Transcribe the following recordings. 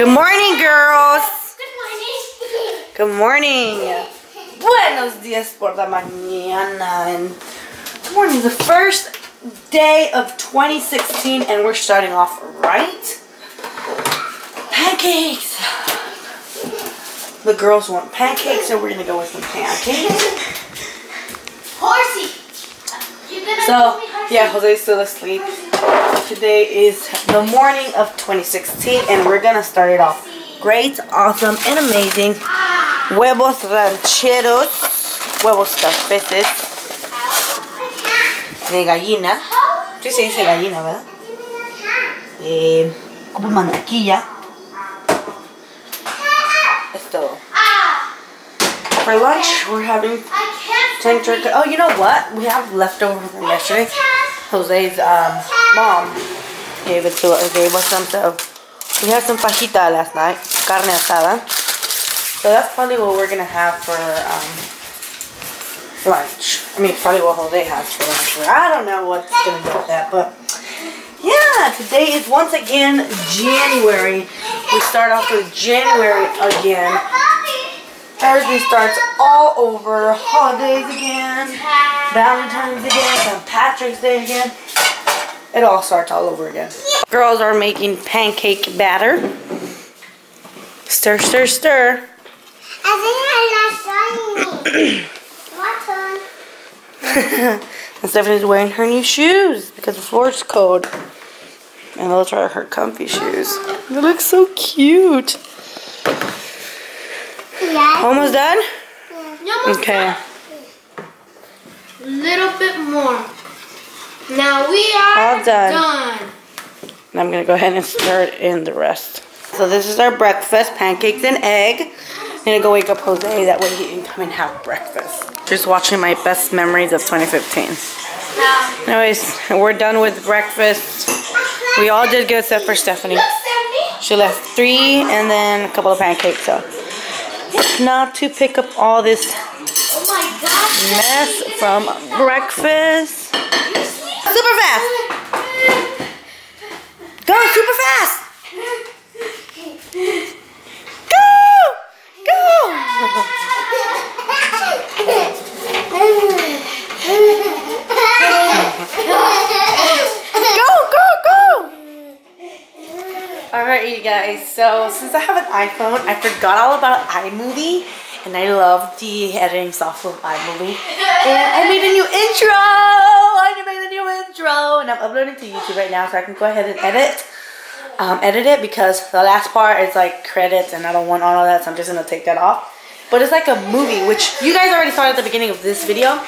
Good morning, girls. Good morning. Good morning. Buenos dias por la mañana. And good morning is the first day of 2016, and we're starting off right. Pancakes. The girls want pancakes, so we're gonna go with some pancakes. Horsey. You're gonna call me Horsey. Yeah, Jose's still asleep. Today is the morning of 2016, and we're gonna start it off great, awesome, and amazing. Huevos rancheros, huevos cafeces de gallina. Sí, se dice gallina, ¿verdad? Como mantequilla. Es todo. For lunch, we're having tender. Oh, you know what? We have leftovers from yesterday. Jose's mom gave it to us. Gave us some. So we had some fajita last night, carne asada. So that's probably what we're gonna have for lunch. I mean, probably what Jose has for lunch. I don't know what's gonna go with that, but yeah, today is once again January. We start off with January again. Thursday starts all over, holidays again, Valentine's again, St. Patrick's Day again. It all starts all over again. Girls are making pancake batter. Stir, stir, stir. I think I got shiny. My turn. And Stephanie's wearing her new shoes because the floor's cold. And those are her comfy shoes. They look so cute. Yeah. Almost done? Yeah. Okay. A little bit more. Now we are all done. And I'm going to go ahead and stir it in the rest. So this is our breakfast, pancakes and egg. I'm going to go wake up Jose, that way he can come and have breakfast. Just watching my best memories of 2015. No. Anyways, we're done with breakfast. We all did good except for Stephanie. She left 3 and then a couple of pancakes. So now to pick up all this mess from breakfast. Super fast! Go super fast! Go! Go! Go, go, go! Alright, you guys, so since I have an iPhone, I forgot all about iMovie. And I love the editing software of iMovie. And I made a new intro! I need to make the new intro! And I'm uploading to YouTube right now so I can go ahead and edit. Edit it because the last part is like credits and I don't want all of that, so I'm just gonna take that off. But it's like a movie, which you guys already saw at the beginning of this video.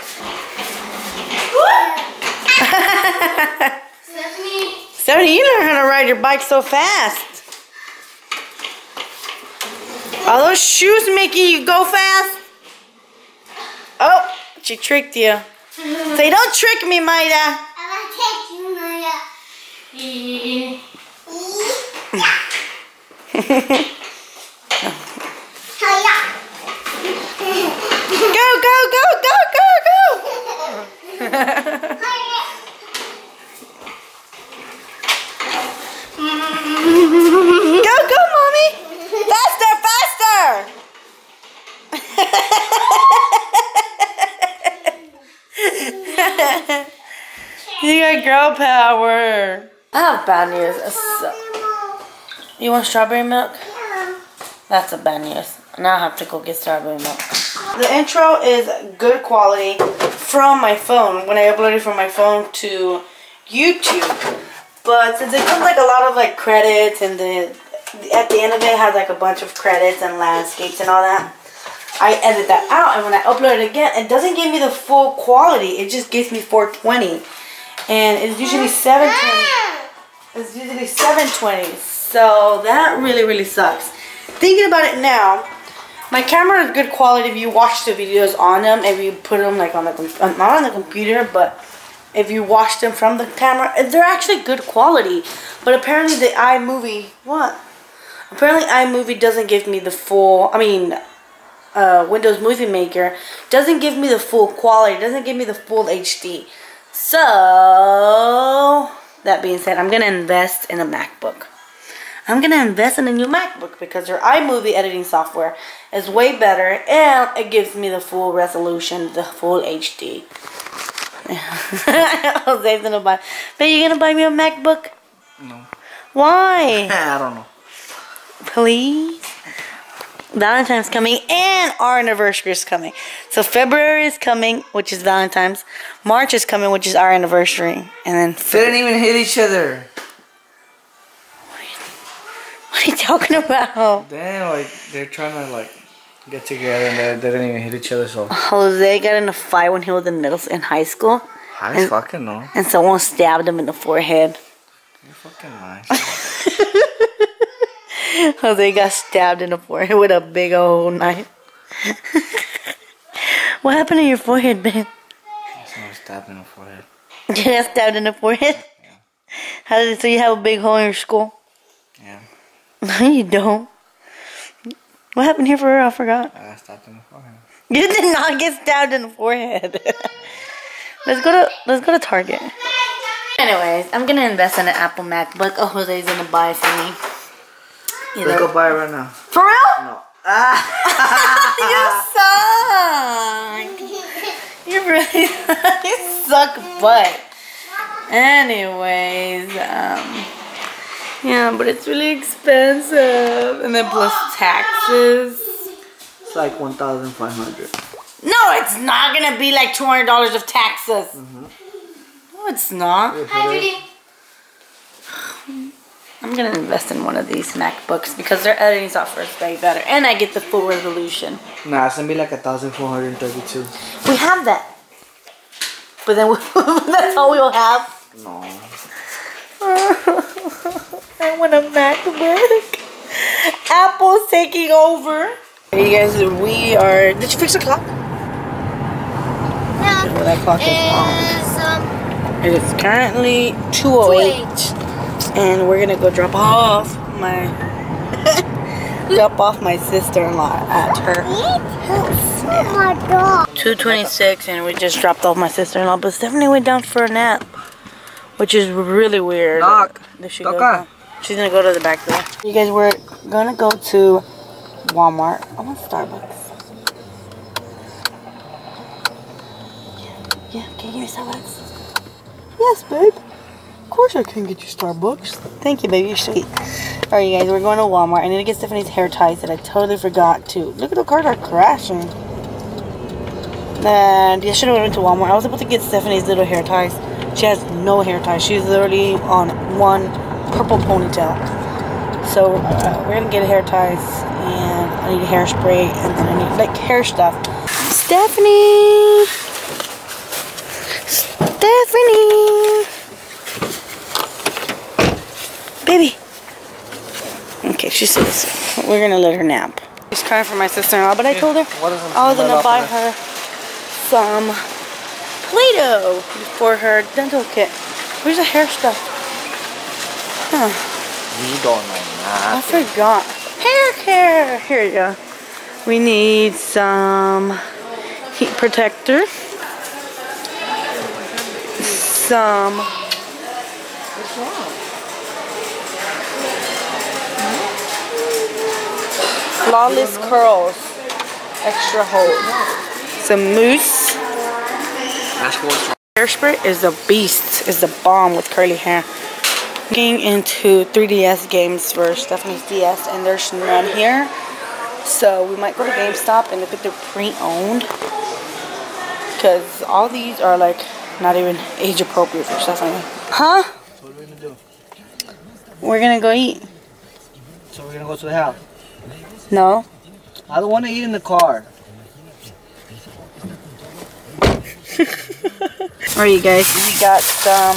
Stephanie! Stephanie, you learned how to ride your bike so fast. Are those shoes making you go fast? Oh, she tricked you. Say, don't trick me, Maida. I'm trick you, Maida. Go, go, go, go, go, go. Go, go, mommy. Faster. You got girl power. I have bad news. You want strawberry milk? Yeah. That's a bad news. Now I have to go get strawberry milk. The intro is good quality from my phone when I uploaded from my phone to YouTube. But since it comes like a lot of like credits and then at the end of it has like a bunch of credits and landscapes and all that, I edit that out, and when I upload it again, it doesn't give me the full quality. It just gives me 420, and it's usually 720. It's usually 720. So that really sucks. Thinking about it now, my camera is good quality if you watch the videos on them. If you put them like on the not on the computer, but if you watch them from the camera, they're actually good quality. But apparently the iMovie Apparently iMovie doesn't give me the full. I mean. Windows Movie Maker doesn't give me the full quality, doesn't give me the full HD. So that being said, I'm gonna invest in a MacBook. I'm going to invest in a new MacBook because their iMovie editing software is way better and it gives me the full resolution, the full HD. Jose's going to buy. But you're going to buy me a MacBook? No. Why? I don't know. Please? Valentine's coming and our anniversary is coming. So February is coming, which is Valentine's. March is coming, which is our anniversary. And then February. They didn't even hit each other. What are you talking about? Damn, like they're trying to like get together and they didn't even hit each other. So Jose got in a fight when he was in high school. I fucking know. And someone stabbed him in the forehead. You're fucking lying. Jose got stabbed in the forehead with a big old knife. What happened to your forehead, babe? I was stabbed in the forehead. You got stabbed in the forehead? Yeah. How did it, so you have a big hole in your skull? Yeah. No, you don't. What happened here for her? I forgot. I got stabbed in the forehead. You did not get stabbed in the forehead. Let's go to Target. Anyways, I'm gonna invest in an Apple MacBook. Oh, Jose's gonna buy for me. Let's go buy it right now. For real? No. You suck. You really suck. You suck butt. Anyways, yeah, but it's really expensive. And then plus taxes. It's like $1,500. No, it's not gonna be like $200 of taxes. Mm-hmm. No, it's not. I'm gonna invest in one of these MacBooks because their editing software is way better, and I get the full resolution. Nah, it's gonna be like 1,432. We have that, but then that's all we'll have. No. I want a MacBook. Apple's taking over. Hey, you guys, we are. Did you fix the clock? No. Well, that clock is on. It is currently 2:08. And we're gonna go drop off my sister-in-law at her house. Yeah. 2:26, and we just dropped off my sister-in-law. But Stephanie went down for a nap, which is really weird. She's gonna go to the back door. You guys, we're gonna go to Walmart. I want Starbucks. Yeah, can you get Starbucks? Yes, babe. Of course I can get you Starbucks. Thank you, baby. You're sweet. Alright, you guys. We're going to Walmart. I need to get Stephanie's hair ties that I totally forgot to. Look at the cars are crashing. And I should have went to Walmart. I was able to get Stephanie's little hair ties. She has no hair ties. She's literally on one purple ponytail. So, we're going to get hair ties. And I need hairspray. And then I need, like, hair stuff. Stephanie! Stephanie! Baby. Okay, she says we're gonna let her nap. She's crying for my sister-in-law, but I told her I was gonna buy her some Play-Doh for her dental kit. Where's the hair stuff? Huh. We don't know nothing. I forgot. Hair. Here you go. We need some heat protector. Some. What's wrong? Flawless curls, extra hold, some mousse. Hairspray is a beast, is the bomb with curly hair. Looking into 3DS games for Stephanie's DS, and there's none here, so we might go to GameStop and look if they're pre-owned, because all these are like not even age appropriate for Stephanie. Huh? What are we gonna do? We're gonna go eat. So we're gonna go to the house. No. I don't want to eat in the car. Alright, you guys. We got some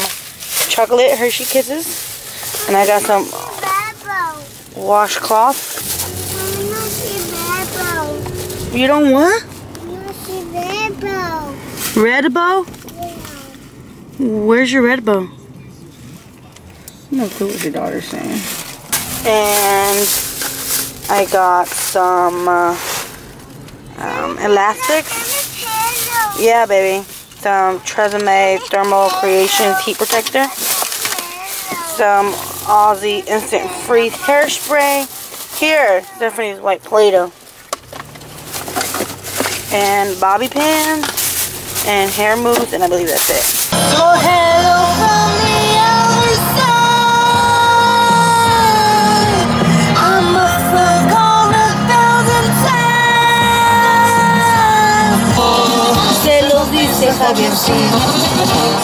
chocolate Hershey Kisses. And I got some washcloth. You don't want? Red bow? Where's your red bow? No clue what your daughter's saying. And I got some elastics. Yeah, baby. Some Tresemme Thermal Creations Heat Protector. Some Aussie Instant Freeze Hairspray. Here, Stephanie's white Play-Doh. And bobby pins. And hair moves, and I believe that's it. So hello from the other side. I must have gone 1,000 times. Se los dice Javiercito,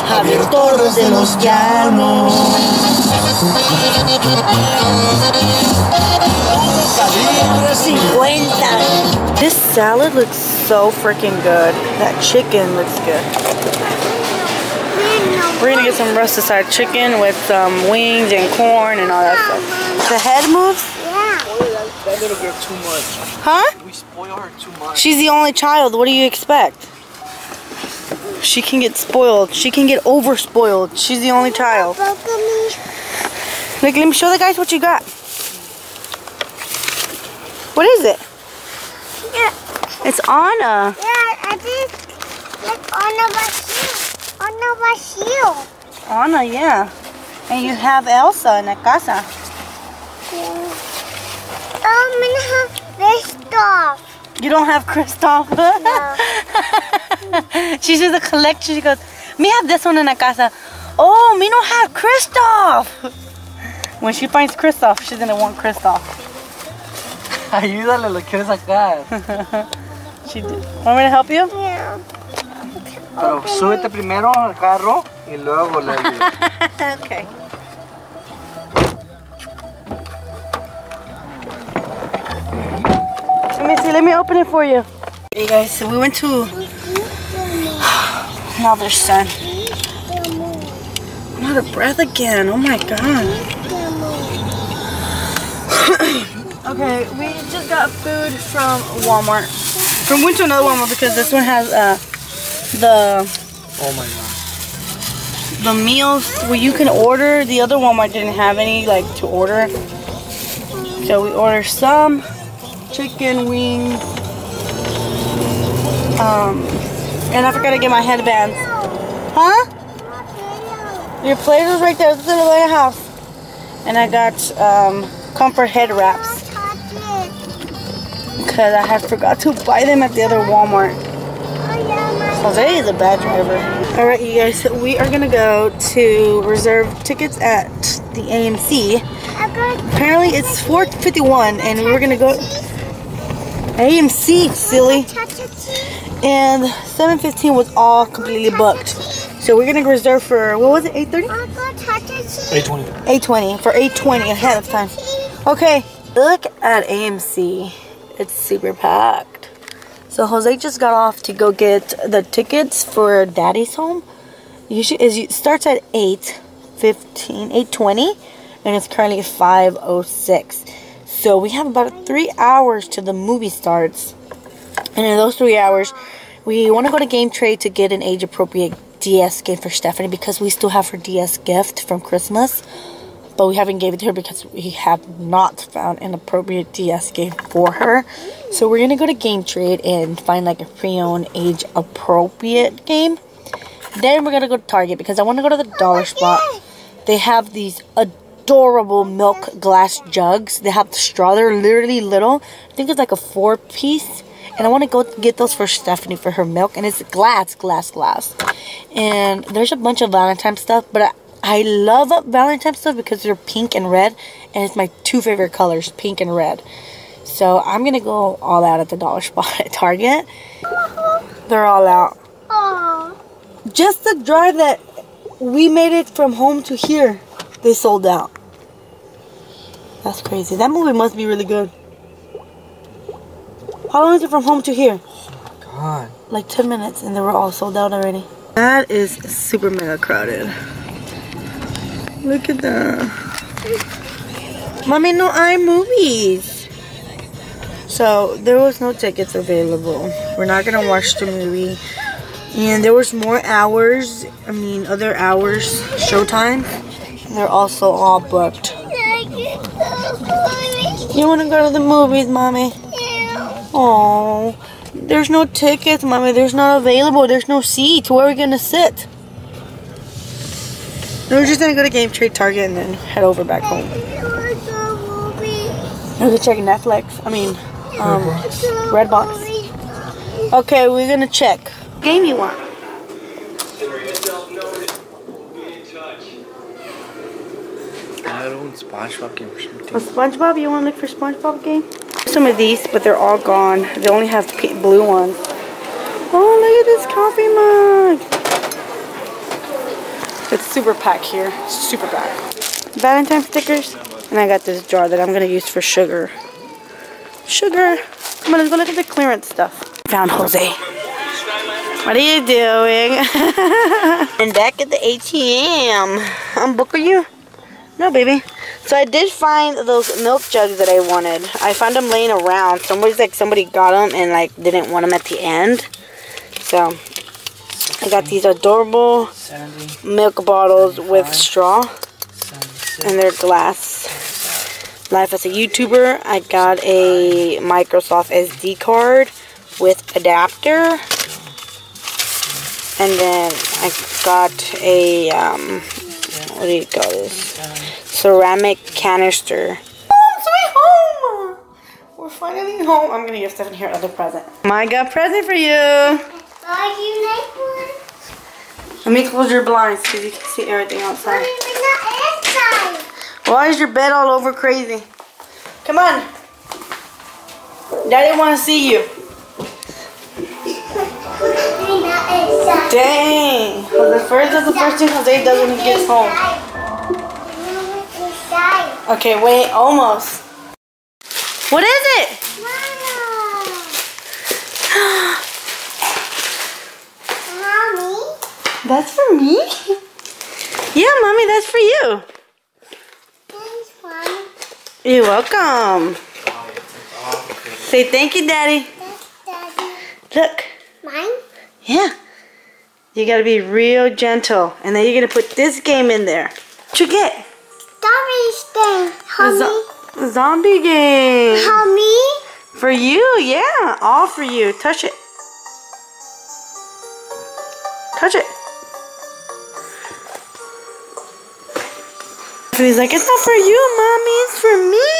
Javier Torres de los Llanos. Calibre 50. This salad looks so freaking good. That chicken looks good. We're gonna get some rusticized chicken with some wings and corn and all that stuff. The head moves? Yeah. That little girl too much. Huh? We spoil her too much. She's the only child. What do you expect? She can get spoiled. She can get over spoiled. She's the only child. Look, let me show the guys what you got. What is it? Yeah. It's Anna. Yeah, I think it's Anna Bashir. Anna Bashir. Anna, yeah. And you have Elsa in the casa. Yeah. I'm gonna have Kristoff. You don't have Kristoff? No. She's just a collection. She goes, me have this one in the casa. Oh, me don't have Kristoff. When she finds Kristoff, she's gonna want Kristoff. Ayúdale, lo quiero sacar. She did. Want me to help you? Yeah. Pero súbete primero al carro y luego le ayudo. Okay. Let me see. Let me open it for you. Hey guys, so we went to another sun. I'm out of breath again. Oh my god. Okay, we just got food from Walmart. We went to another Walmart because this one has the meals where you can order. The other Walmart didn't have any like to order, so we ordered some chicken wings. And I forgot to get my headbands. Huh? Your Play-Doh's right there. It's in the way of house. And I got comfort head wraps. Because I had forgot to buy them at the other Walmart. Jose is a bad driver. Alright you guys, so we are going to go to reserve tickets at the AMC. Apparently it's $4.51 and we're going to go... AMC, silly. And 7:15 was all completely booked. So we're going to reserve for, what was it, 8:30? 8:20. 8:20, for 8:20 ahead of time. Okay, look at AMC. It's super packed. So Jose just got off to go get the tickets for Daddy's Home. It starts at 8:20 and it's currently 5:06. So we have about 3 hours till the movie starts. And in those 3 hours, we want to go to Game Trade to get an age-appropriate DS gift for Stephanie because we still have her DS gift from Christmas. But we haven't gave it to her because we have not found an appropriate DS game for her. So we're going to go to Game Trade and find like a pre-owned age appropriate game. Then we're going to go to Target because I want to go to the dollar spot. They have these adorable milk glass jugs. They have the straw. They're literally little. I think it's like a 4-piece. And I want to go get those for Stephanie for her milk. And it's glass. And there's a bunch of Valentine stuff. But I love Valentine stuff because they're pink and red. And it's my two favorite colors, pink and red. So I'm going to go all out at the dollar spot at Target. They're all out. Aww. Just the drive that we made it from home to here, they sold out. That's crazy. That movie must be really good. How long is it from home to here? Oh my god. Like 10 minutes and they were all sold out already. That is super mega crowded. Look at that. Mommy, no iMovies. So, there was no tickets available. We're not going to watch the movie. And there was more hours. I mean, other hours. Showtime. They're also all booked. You want to go to the movies, Mommy? Yeah. Oh, there's no tickets, Mommy. There's not available. There's no seats. Where are we going to sit? We're just gonna go to Game Trade, Target, and then head over back home. We could check Netflix. I mean, Redbox. Okay, we're gonna check. What game you want? I don't SpongeBob game or something. Well, SpongeBob, you want to look for SpongeBob game? Some of these, but they're all gone. They only have blue ones. Oh, look at this coffee mug. It's super packed here. Super packed. Valentine stickers. And I got this jar that I'm going to use for sugar. Sugar. Come on, let's go look at the clearance stuff. Found Jose. What are you doing? And back at the ATM. Unbuckle you? No, baby. So I did find those milk jugs that I wanted. I found them laying around. Somebody got them and like didn't want them at the end. So I got these adorable milk bottles with straw, and they're glass. Life as a YouTuber. I got a Microsoft SD card with adapter, and then I got a what do you call this? Ceramic canister. Home sweet home! We're finally home. I'm gonna give Stephanie her other present. I got a present for you. Let me close your blinds because you can see everything outside. Why is your bed all over crazy? Come on. Daddy wanna see you. Dang! Well, that's the first thing Jose does when he gets home. Okay, wait, almost. What is it? Mommy. That's for me? Yeah, Mommy, that's for you. Thanks, Mommy. You're welcome. Say thank you, Daddy. Thanks, Daddy. Look. Mine? Yeah. You gotta be real gentle, and then you're gonna put this game in there. What you get? Zombie game, homie. Zombie game. Homie? For you, yeah. All for you. Touch it. Touch it. And he's like, it's not for you, Mommy. It's for me.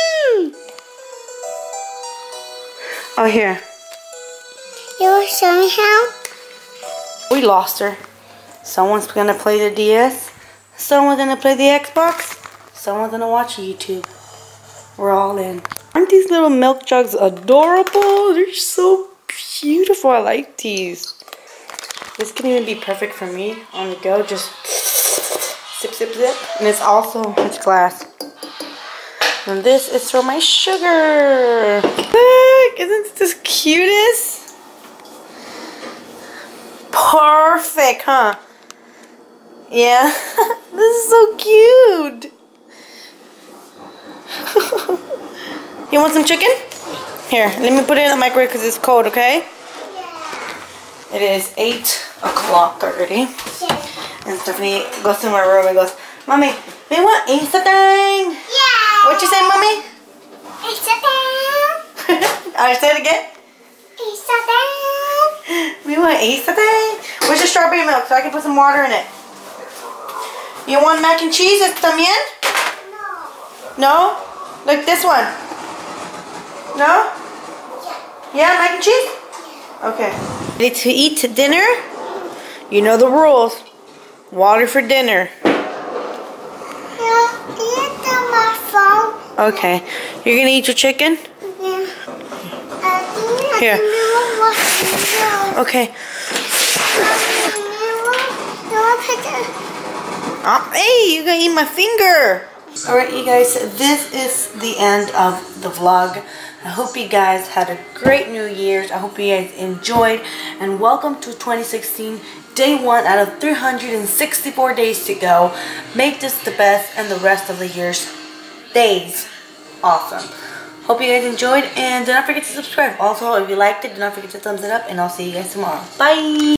Oh, here. You were showing how? We lost her. Someone's gonna play the DS. Someone's gonna play the Xbox. Someone's gonna watch YouTube. We're all in. Aren't these little milk jugs adorable? They're so beautiful. I like these. This can even be perfect for me on the go. Just sip, sip, sip. And it's also, it's glass. And this is for my sugar. Look, isn't this cutest? Perfect, huh? Yeah. This is so cute. You want some chicken? Here, let me put it in the microwave because it's cold, okay? Yeah. It is 8 o'clock already. Yeah. And Stephanie goes to my room and goes, Mommy, we want Insta thing. Yeah. What you say, Mommy? Insta thing. Alright, say it again. Insta thing. We want to eat something? Where's the strawberry milk so I can put some water in it? You want mac and cheese? También? No. No? Like this one? No? Yeah, mac and cheese? Okay. Ready to eat to dinner? You know the rules. Water for dinner. Okay. You're going to eat your chicken? Yeah. Here. Okay. Hey, you're gonna eat my finger. Alright, you guys, this is the end of the vlog. I hope you guys had a great New Year's. I hope you guys enjoyed. And welcome to 2016, day 1 out of 364 days to go. Make this the best and the rest of the year's days. Awesome. Hope you guys enjoyed, and do not forget to subscribe. Also, if you liked it, do not forget to thumbs it up, and I'll see you guys tomorrow. Bye!